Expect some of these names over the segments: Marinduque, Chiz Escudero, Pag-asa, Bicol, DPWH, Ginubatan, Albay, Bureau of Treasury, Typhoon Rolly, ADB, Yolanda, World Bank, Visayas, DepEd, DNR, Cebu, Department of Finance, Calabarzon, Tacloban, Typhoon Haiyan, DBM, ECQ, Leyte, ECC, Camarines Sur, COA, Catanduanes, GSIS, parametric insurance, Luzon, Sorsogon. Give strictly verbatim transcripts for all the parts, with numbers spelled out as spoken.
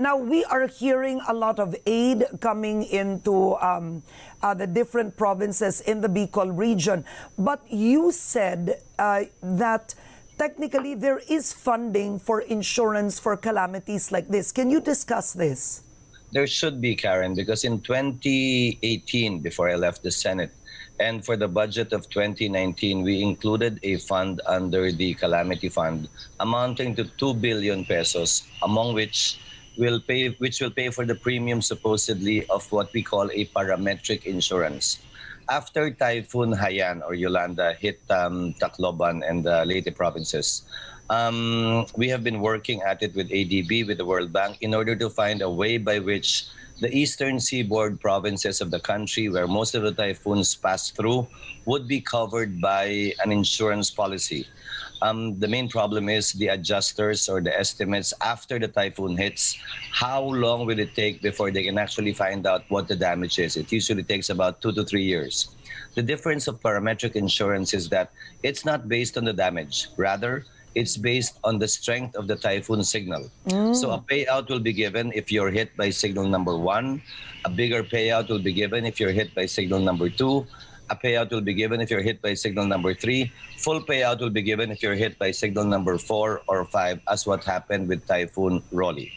Now, we are hearing a lot of aid coming into um, uh, the different provinces in the Bicol region. But you said uh, that technically there is funding for insurance for calamities like this. Can you discuss this? There should be, Karen, because in twenty eighteen, before I left the Senate, and for the budget of twenty nineteen, we included a fund under the Calamity Fund amounting to two billion pesos, among which will pay, which will pay for the premium supposedly of what we call a parametric insurance. After Typhoon Haiyan or Yolanda hit um, Tacloban and the uh, Leyte provinces, Um, we have been working at it with A D B, with the World Bank, in order to find a way by which the eastern seaboard provinces of the country, where most of the typhoons pass through, would be covered by an insurance policy. Um, the main problem is the adjusters or the estimates after the typhoon hits. How long will it take before they can actually find out what the damage is? It usually takes about two to three years. The difference of parametric insurance is that it's not based on the damage. Rather, it's based on the strength of the typhoon signal. Mm. So a payout will be given if you're hit by signal number one. A bigger payout will be given if you're hit by signal number two. A payout will be given if you're hit by signal number three. Full payout will be given if you're hit by signal number four or five, as what happened with Typhoon Rolly.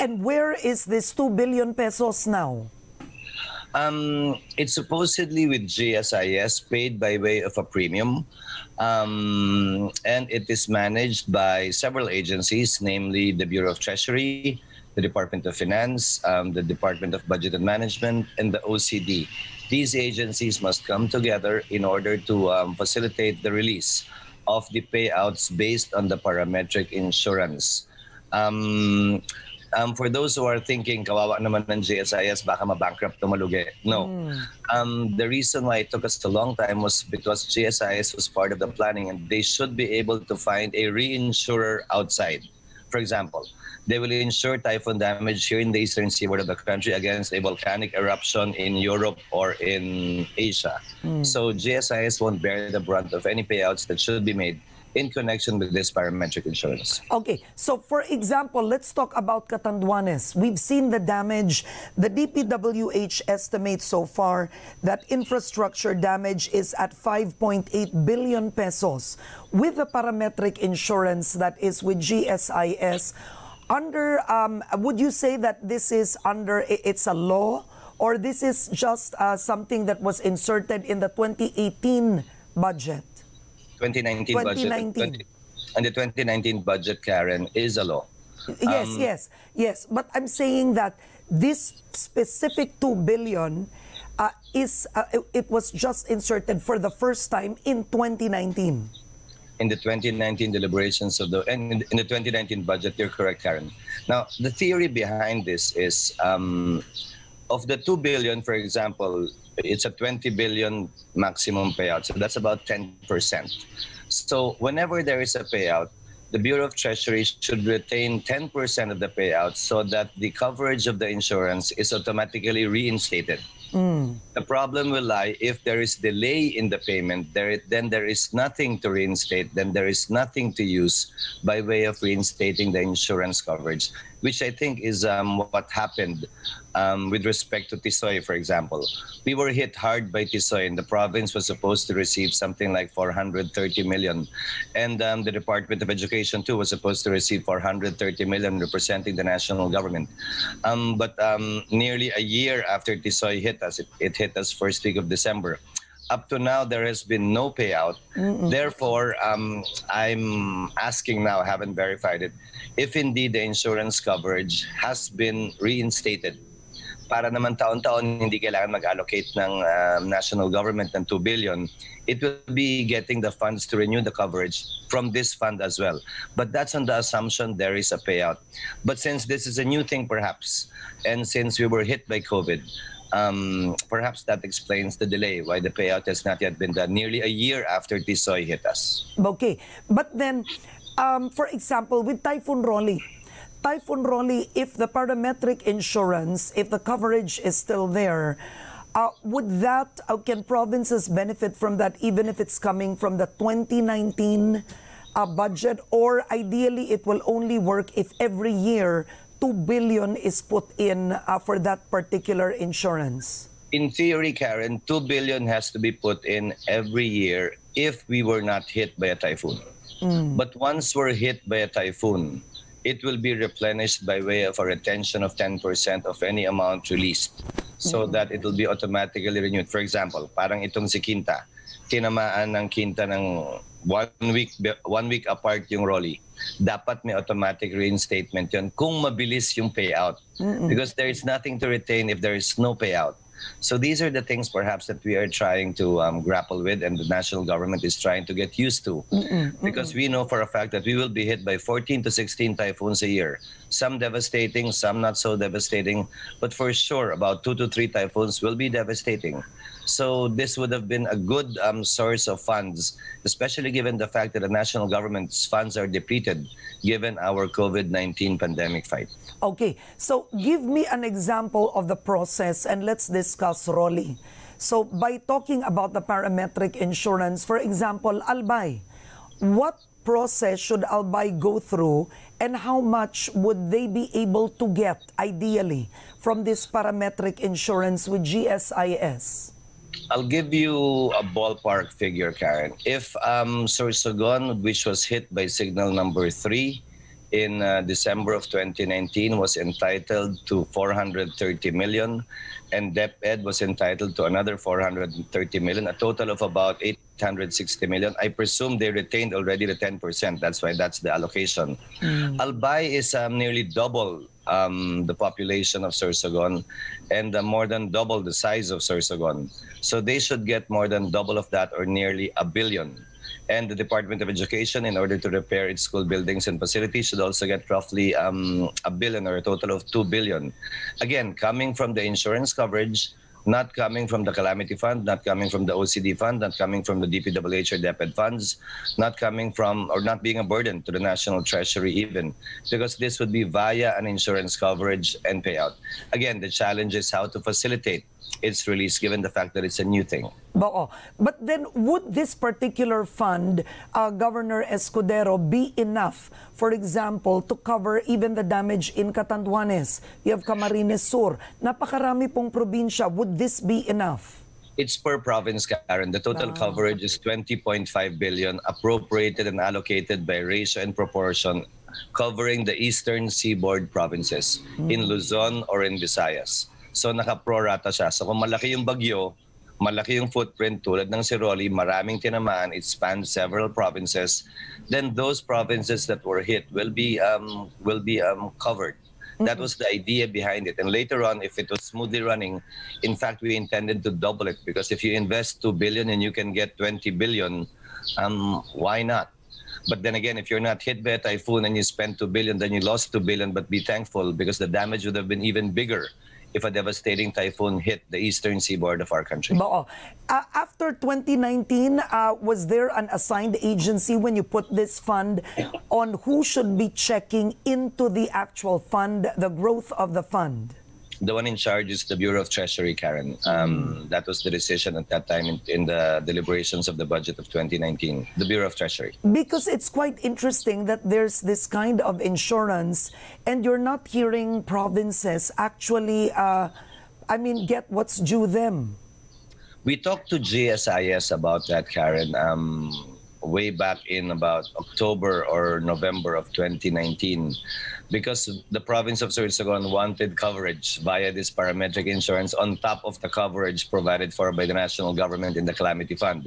And where is this two billion pesos now? Um, it's supposedly with G S I S, paid by way of a premium. Um, and it is managed by several agencies, namely the Bureau of Treasury, the Department of Finance, um, the Department of Budget and Management, and the O C D. These agencies must come together in order to um, facilitate the release of the payouts based on the parametric insurance. Um, Um, for those who are thinking, kawawa naman ng G S I S, baka mabankrupt tumalugi. No. Mm. Um, the reason why it took us a long time was because G S I S was part of the planning, and they should be able to find a reinsurer outside. For example, they will insure typhoon damage here in the eastern seaboard of the country against a volcanic eruption in Europe or in Asia. Mm. So G S I S won't bear the brunt of any payouts that should be made in connection with this parametric insurance. Okay, so for example, let's talk about Catanduanes. We've seen the damage. The D P W H estimates so far that infrastructure damage is at five point eight billion pesos. With the parametric insurance that is with G S I S, under, um, would you say that this is under, it's a law, or this is just uh, something that was inserted in the twenty eighteen budget? twenty nineteen budget and the twenty nineteen budget, Karen, is a law. Yes, um, yes, yes. But I'm saying that this specific two billion uh, is uh, it was just inserted for the first time in twenty nineteen. In the twenty nineteen deliberations of the and in the twenty nineteen budget, you're correct, Karen. Now, the theory behind this is um, of the two billion, for example. It's a twenty billion maximum payout, so that's about ten percent. So whenever there is a payout, the Bureau of Treasury should retain ten percent of the payout so that the coverage of the insurance is automatically reinstated. Mm. The problem will lie if there is delay in the payment, there, then there is nothing to reinstate, then there is nothing to use by way of reinstating the insurance coverage, which I think is um, what happened um, with respect to Tisoy, for example. We were hit hard by Tisoy, and the province was supposed to receive something like four hundred thirty million. And um, the Department of Education, too, was supposed to receive four hundred thirty million, representing the national government. Um, but um, nearly a year after Tisoy hit us, it, it hit us first week of December. Up to now, there has been no payout. Mm-mm. Therefore, um, I'm asking now, I haven't verified it, if indeed the insurance coverage has been reinstated. Para naman taon-taon hindi kailangan mag-allocate ng uh, national government ng two billion. It will be getting the funds to renew the coverage from this fund as well. But that's on the assumption there is a payout. But since this is a new thing perhaps, and since we were hit by COVID, Um, perhaps that explains the delay, why the payout has not yet been done nearly a year after Tisoy hit us. Okay. But then, um, for example, with Typhoon Rolly, Typhoon Rolly, if the parametric insurance, if the coverage is still there, uh, would that, uh, can provinces benefit from that even if it's coming from the twenty nineteen uh, budget? Or ideally, it will only work if every year two billion is put in uh, for that particular insurance? In theory, Karen, two billion has to be put in every year if we were not hit by a typhoon. Mm. But once we're hit by a typhoon, it will be replenished by way of a retention of ten percent of any amount released so mm. that it will be automatically renewed. For example, parang itong si Kinta. Tinamaan ng Kinta ng one week, one week apart yung Rolly. Dapat may automatic reinstatement yun kung mabilis yung payout. Mm-mm. Because there is nothing to retain if there is no payout. So these are the things perhaps that we are trying to um, grapple with, and the national government is trying to get used to. Mm-mm, mm-mm. Because we know for a fact that we will be hit by fourteen to sixteen typhoons a year. Some devastating, some not so devastating. But for sure, about two to three typhoons will be devastating. So this would have been a good um, source of funds, especially given the fact that the national government's funds are depleted given our COVID nineteen pandemic fight. Okay, so give me an example of the process and let's discuss Rolly. So by talking about the parametric insurance, for example, Albay, what process should Albay go through and how much would they be able to get ideally from this parametric insurance with G S I S? I'll give you a ballpark figure, Karen. If um, Sorsogon, which was hit by signal number three in uh, December of twenty nineteen, was entitled to four hundred thirty million, and DepEd was entitled to another four hundred thirty million, a total of about eight hundred sixty million. I presume they retained already the ten percent. That's why that's the allocation. Mm. Albay is um, nearly double Um, the population of Sorsogon and uh, more than double the size of Sorsogon. So they should get more than double of that, or nearly a billion. And the Department of Education, in order to repair its school buildings and facilities, should also get roughly um, a billion, or a total of two billion. Again, coming from the insurance coverage, not coming from the Calamity Fund, not coming from the O C D Fund, not coming from the D P W H or DepEd funds, not coming from, or not being a burden to the National Treasury even, because this would be via an insurance coverage and payout. Again, the challenge is how to facilitate its release given the fact that it's a new thing. But then would this particular fund, uh, Governor Escudero, be enough, for example, to cover even the damage in Catanduanes? You have Camarines Sur. Napakarami pong probinsya. Would this be enough? It's per province, Karen. The total wow. coverage is twenty point five billion dollars appropriated and allocated by ratio and proportion, covering the eastern seaboard provinces mm. in Luzon or in Visayas. So naka-prorata siya. So kung malaki yung bagyo, malaki yung footprint tulad ng si Rolly, maraming tinamaan, it spans several provinces, then those provinces that were hit will be um, will be um, covered. Mm-hmm. That was the idea behind it. And later on, if it was smoothly running, in fact, we intended to double it, because if you invest two billion dollars and you can get twenty billion dollars, um, why not? But then again, if you're not hit by a typhoon and you spend two billion dollars, then you lost two billion dollars, but be thankful, because the damage would have been even bigger if a devastating typhoon hit the eastern seaboard of our country. Uh, after twenty nineteen, uh, was there an assigned agency when you put this fund on who should be checking into the actual fund, the growth of the fund? The one in charge is the Bureau of Treasury, Karen. Um, that was the decision at that time in, in the deliberations of the budget of twenty nineteen, the Bureau of Treasury. Because it's quite interesting that there's this kind of insurance and you're not hearing provinces actually, uh, I mean, get what's due them. We talked to G S I S about that, Karen, um, way back in about October or November of twenty nineteen. Because the province of Sorsogon wanted coverage via this parametric insurance on top of the coverage provided for by the national government in the Calamity Fund.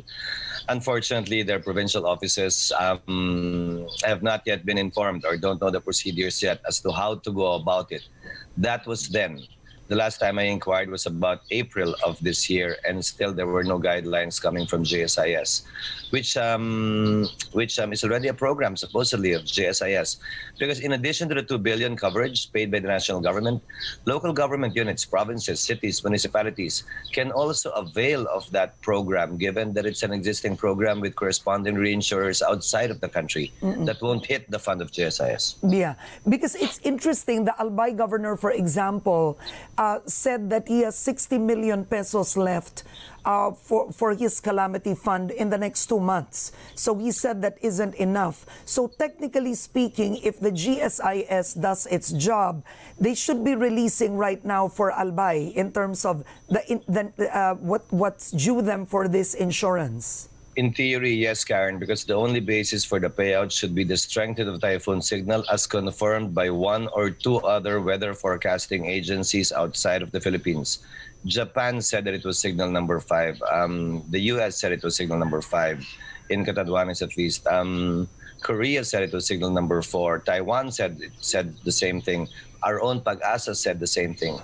Unfortunately, their provincial offices um, have not yet been informed or don't know the procedures yet as to how to go about it. That was then. The last time I inquired was about April of this year, and still there were no guidelines coming from G S I S, which um, which um, is already a program supposedly of G S I S. Because in addition to the two billion dollars coverage paid by the national government, local government units, provinces, cities, municipalities can also avail of that program, given that it's an existing program with corresponding reinsurers outside of the country Mm-mm. that won't hit the fund of G S I S. Yeah, because it's interesting, the Albay governor, for example, uh, said that he has sixty million pesos left uh, for, for his calamity fund in the next two months. So he said that isn't enough. So technically speaking, if the G S I S does its job, they should be releasing right now for Albay in terms of the, in, the, uh, what, what's due them for this insurance. In theory, yes, Karen, because the only basis for the payout should be the strength of the typhoon signal as confirmed by one or two other weather forecasting agencies outside of the Philippines. Japan said that it was signal number five. Um, the U S said it was signal number five, in Catanduanes at least. Um, Korea said it was signal number four. Taiwan said, said the same thing. Our own Pag-asa said the same thing.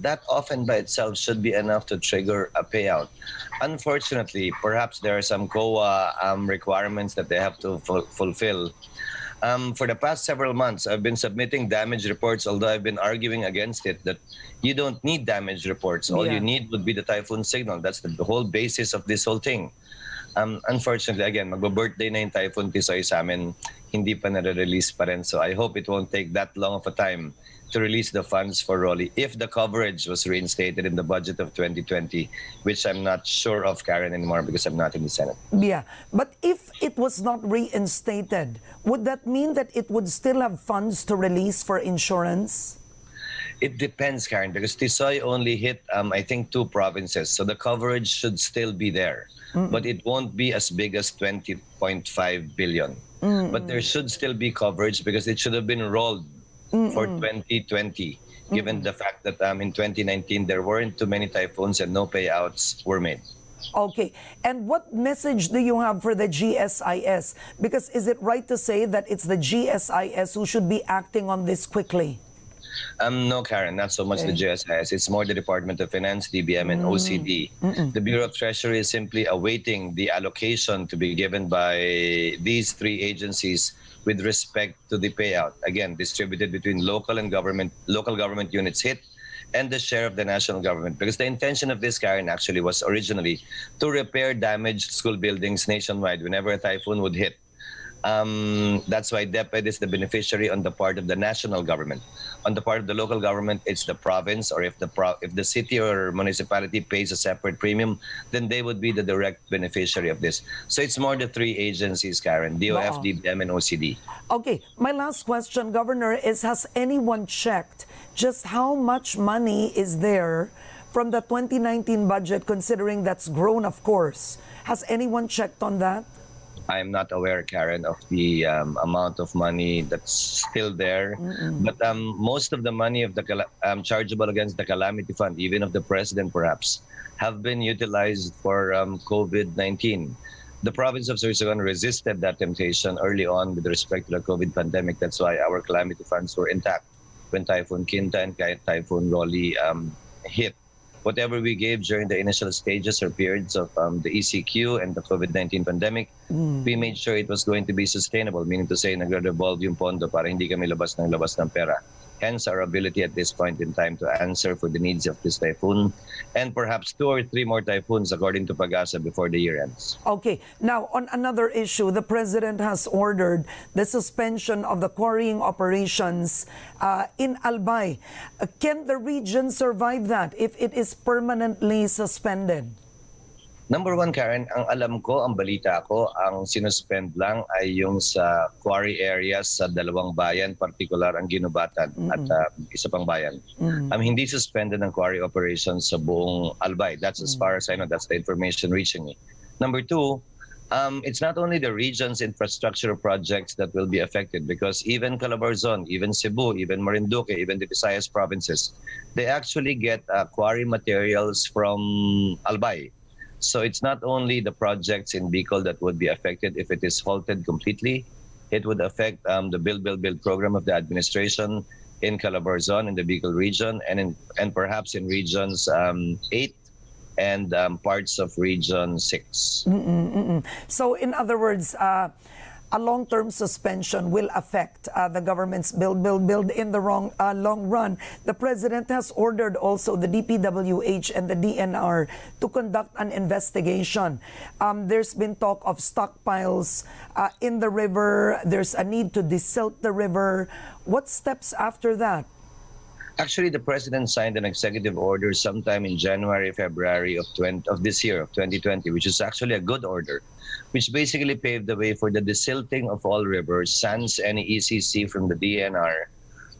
That often by itself should be enough to trigger a payout. Unfortunately, perhaps there are some C O A um, requirements that they have to fu fulfill. Um, for the past several months, I've been submitting damage reports, although I've been arguing against it that you don't need damage reports. All yeah. you need would be the typhoon signal. That's the, the whole basis of this whole thing. Um, unfortunately, again, mag-birthday na yung Typhoon Tisoy sa amin, hindi pa nare-release pa rin. So I hope it won't take that long of a time to release the funds for Rolly if the coverage was reinstated in the budget of twenty twenty, which I'm not sure of, Karen, anymore because I'm not in the Senate. Yeah, but if it was not reinstated, would that mean that it would still have funds to release for insurance? It depends, Karen, because Tisoy only hit, um, I think, two provinces, so the coverage should still be there. Mm-mm. But it won't be as big as twenty point five billion. Mm-mm. But there should still be coverage because it should have been rolled Mm-mm. for twenty twenty, given Mm-mm. the fact that um, in twenty nineteen there weren't too many typhoons and no payouts were made. Okay. And what message do you have for the G S I S? Because is it right to say that it's the G S I S who should be acting on this quickly? Um, no, Karen, not so much okay. the G S I S. It's more the Department of Finance, D B M, and mm. O C D. Mm-mm. The Bureau of Treasury is simply awaiting the allocation to be given by these three agencies with respect to the payout. Again, distributed between local and government, local government units hit and the share of the national government. Because the intention of this, Karen, actually was originally to repair damaged school buildings nationwide whenever a typhoon would hit. Um, that's why DepEd is the beneficiary on the part of the national government. On the part of the local government, it's the province, or if the pro if the city or municipality pays a separate premium, then they would be the direct beneficiary of this. So it's more the three agencies, Karen, D O F, wow. D B M, and O C D. Okay, my last question, Governor, is has anyone checked just how much money is there from the twenty nineteen budget, considering that's grown, of course? Has anyone checked on that? I'm not aware, Karen, of the um, amount of money that's still there. Mm-mm. But um, most of the money of the um, chargeable against the Calamity Fund, even of the President perhaps, have been utilized for um, COVID nineteen. The province of Sorsogon resisted that temptation early on with respect to the COVID pandemic. That's why our Calamity Funds were intact when Typhoon Kinta and Typhoon Rolly um, hit. Whatever we gave during the initial stages or periods of um, the E C Q and the COVID nineteen pandemic, mm. we made sure it was going to be sustainable, meaning to say nagre-revolve yung pondo para hindi kami labas ng labas ng pera. Hence our ability at this point in time to answer for the needs of this typhoon and perhaps two or three more typhoons according to Pag-asa before the year ends. Okay. Now, on another issue, the President has ordered the suspension of the quarrying operations uh, in Albay. Uh, can the region survive that if it is permanently suspended? Number one, Karen, ang alam ko, ang balita ko, ang sinuspend lang ay yung sa quarry areas sa dalawang bayan, particular ang Ginubatan mm-hmm. at uh, isa pang bayan. Mm-hmm. um, hindi suspended ang quarry operations sa buong Albay. That's mm-hmm. as far as I know, that's the information reaching me. Number two, um, it's not only the region's infrastructure projects that will be affected because even Calabarzon, even Cebu, even Marinduque, even the Visayas provinces, they actually get uh, quarry materials from Albay. So it's not only the projects in Bicol that would be affected if it is halted completely. It would affect um, the Build, Build, Build program of the administration in Calabarzon, in the Bicol region, and in, and perhaps in regions um, eight and um, parts of region six. Mm-mm, mm-mm. So in other words, uh, a long-term suspension will affect uh, the government's build, build, build in the wrong, uh, long run. The President has ordered also the D P W H and the D N R to conduct an investigation. Um, there's been talk of stockpiles uh, in the river. There's a need to desilt the river. What steps after that? Actually, the President signed an executive order sometime in January, February of, twenty, of this year, of twenty twenty, which is actually a good order, which basically paved the way for the desilting of all rivers, sans any E C C from the D N R,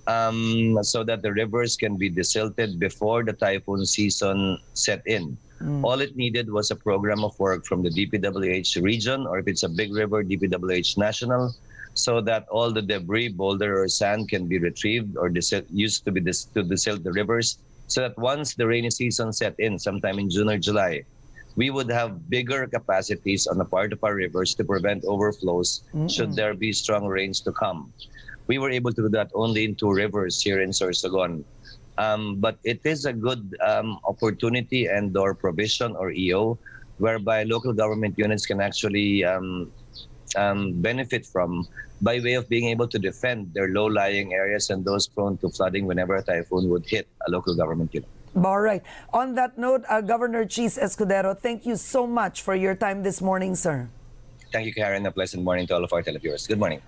um, so that the rivers can be desilted before the typhoon season set in. Mm. All it needed was a program of work from the D P W H region, or if it's a big river, D P W H national, so that all the debris, boulder, or sand can be retrieved or used to be dis to desilt the rivers, so that once the rainy season set in, sometime in June or July, we would have bigger capacities on the part of our rivers to prevent overflows mm-mm. should there be strong rains to come. We were able to do that only in two rivers here in Sorsogon. Um, but it is a good um, opportunity and or provision or E O, whereby local government units can actually um, um, benefit from by way of being able to defend their low-lying areas and those prone to flooding whenever a typhoon would hit a local government unit. All right. On that note, uh, Governor Chiz Escudero, thank you so much for your time this morning, sir. Thank you, Karen. A pleasant morning to all of our televiewers. Good morning.